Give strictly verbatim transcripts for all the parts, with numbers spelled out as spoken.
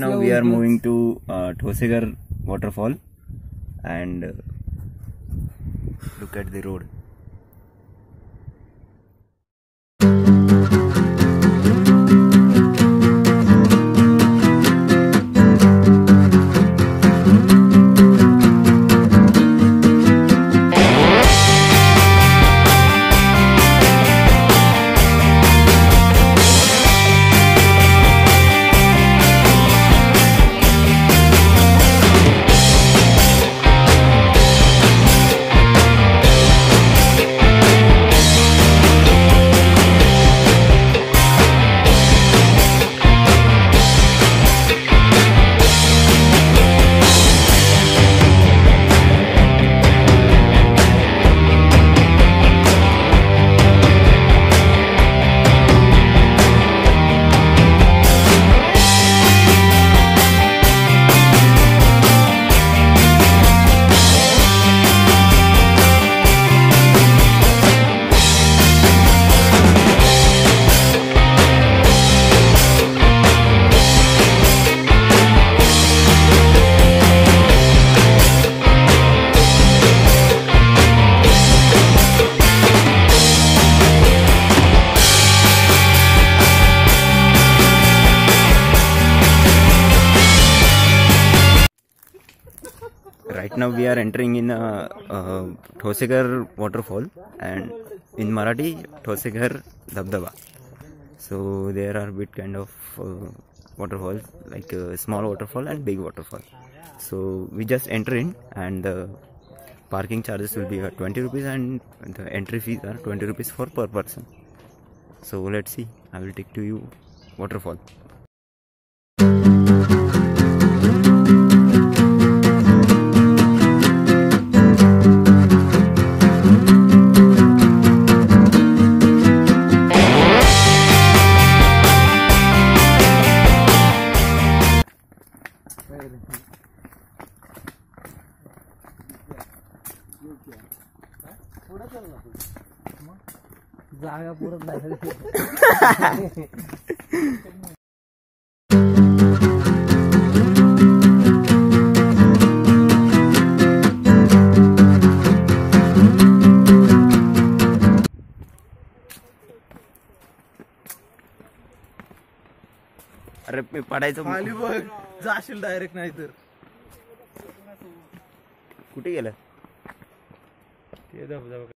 now we are moving to uh, Thoseghar waterfall, and uh, look at the road. Right now we are entering in a, a Thoseghar waterfall, and in Marathi Thoseghar Dabdaba. So there are bit kind of uh, waterfalls, like uh, small waterfall and big waterfall. So we just enter in, and the parking charges will be uh, twenty rupees, and the entry fees are twenty rupees for per person. So let's see, I will take to you waterfall. जागा पूरा नाही अरे मी पडायचं खाली बघ जाशील direct नाही तर कुठे गेला ते धबधबा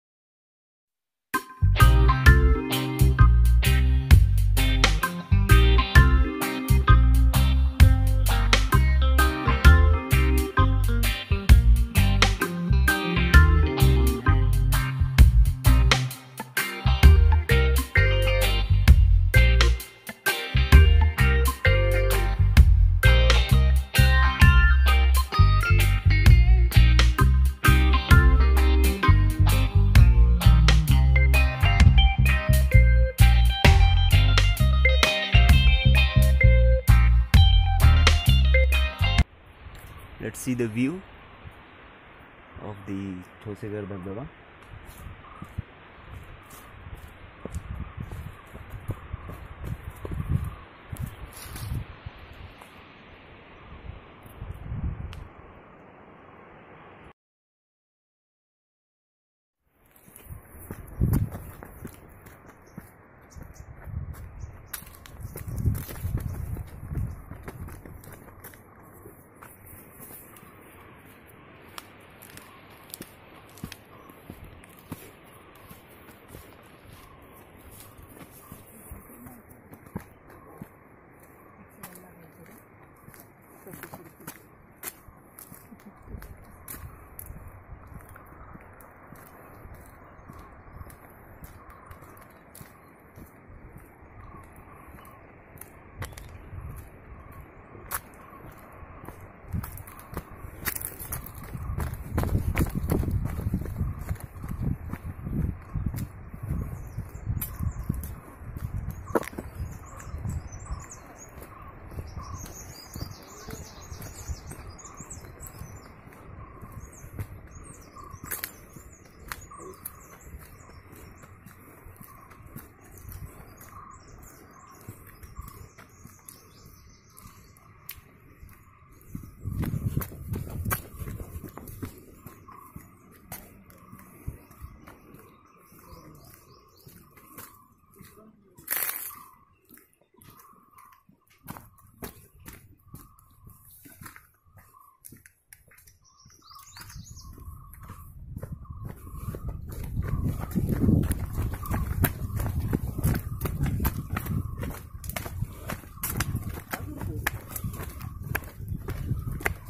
Let's see the view of the Thoseghar Bandhava.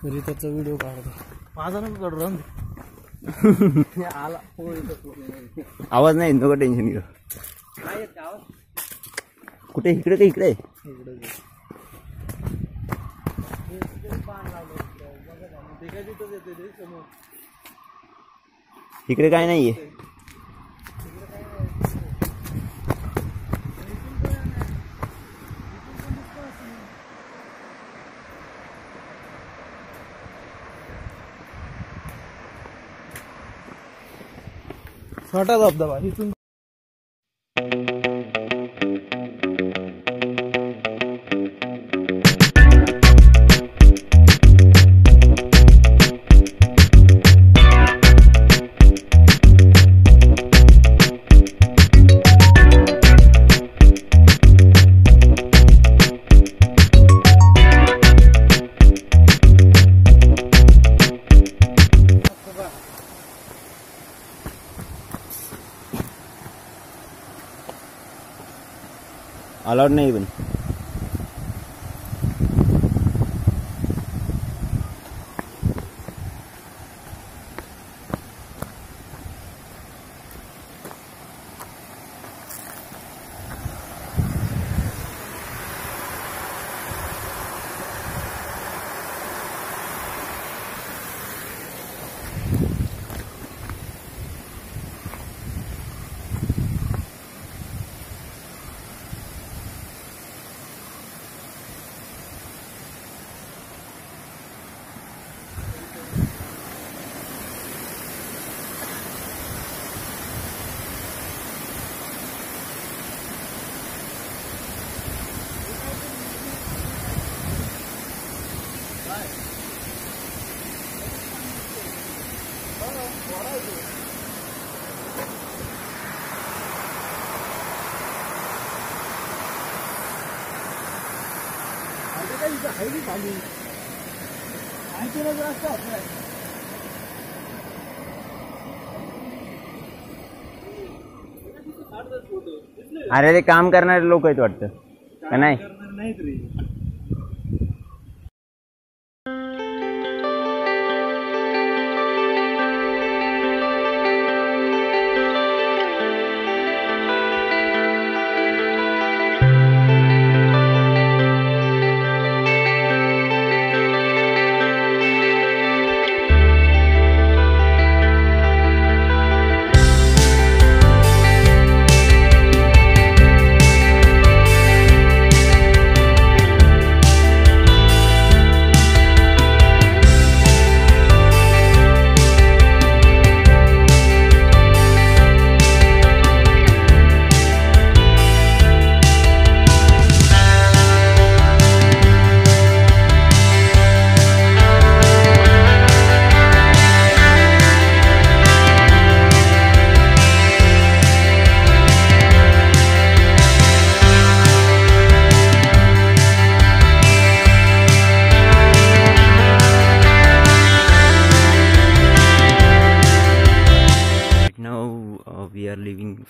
घरी त्याचा व्हिडिओ काढतो. माझा नको काढू रंग आला आवाज नाही नको टेन्शन घेऊ. काय येत आवाज कुठे इकडे का इकडे इकडे इकडे काय नाहीये. छोटा धबधबा इथून allowed nahi even heavy value. I think it's a stop, right? अरे ते काम करणारे लोक आहेत वाटतं का नाही नाही तरी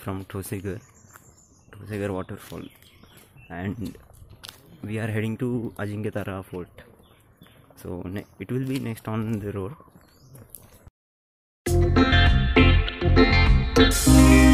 from Thoseghar, Thoseghar waterfall, and we are heading to Ajinketara fort. So it will be next on the road.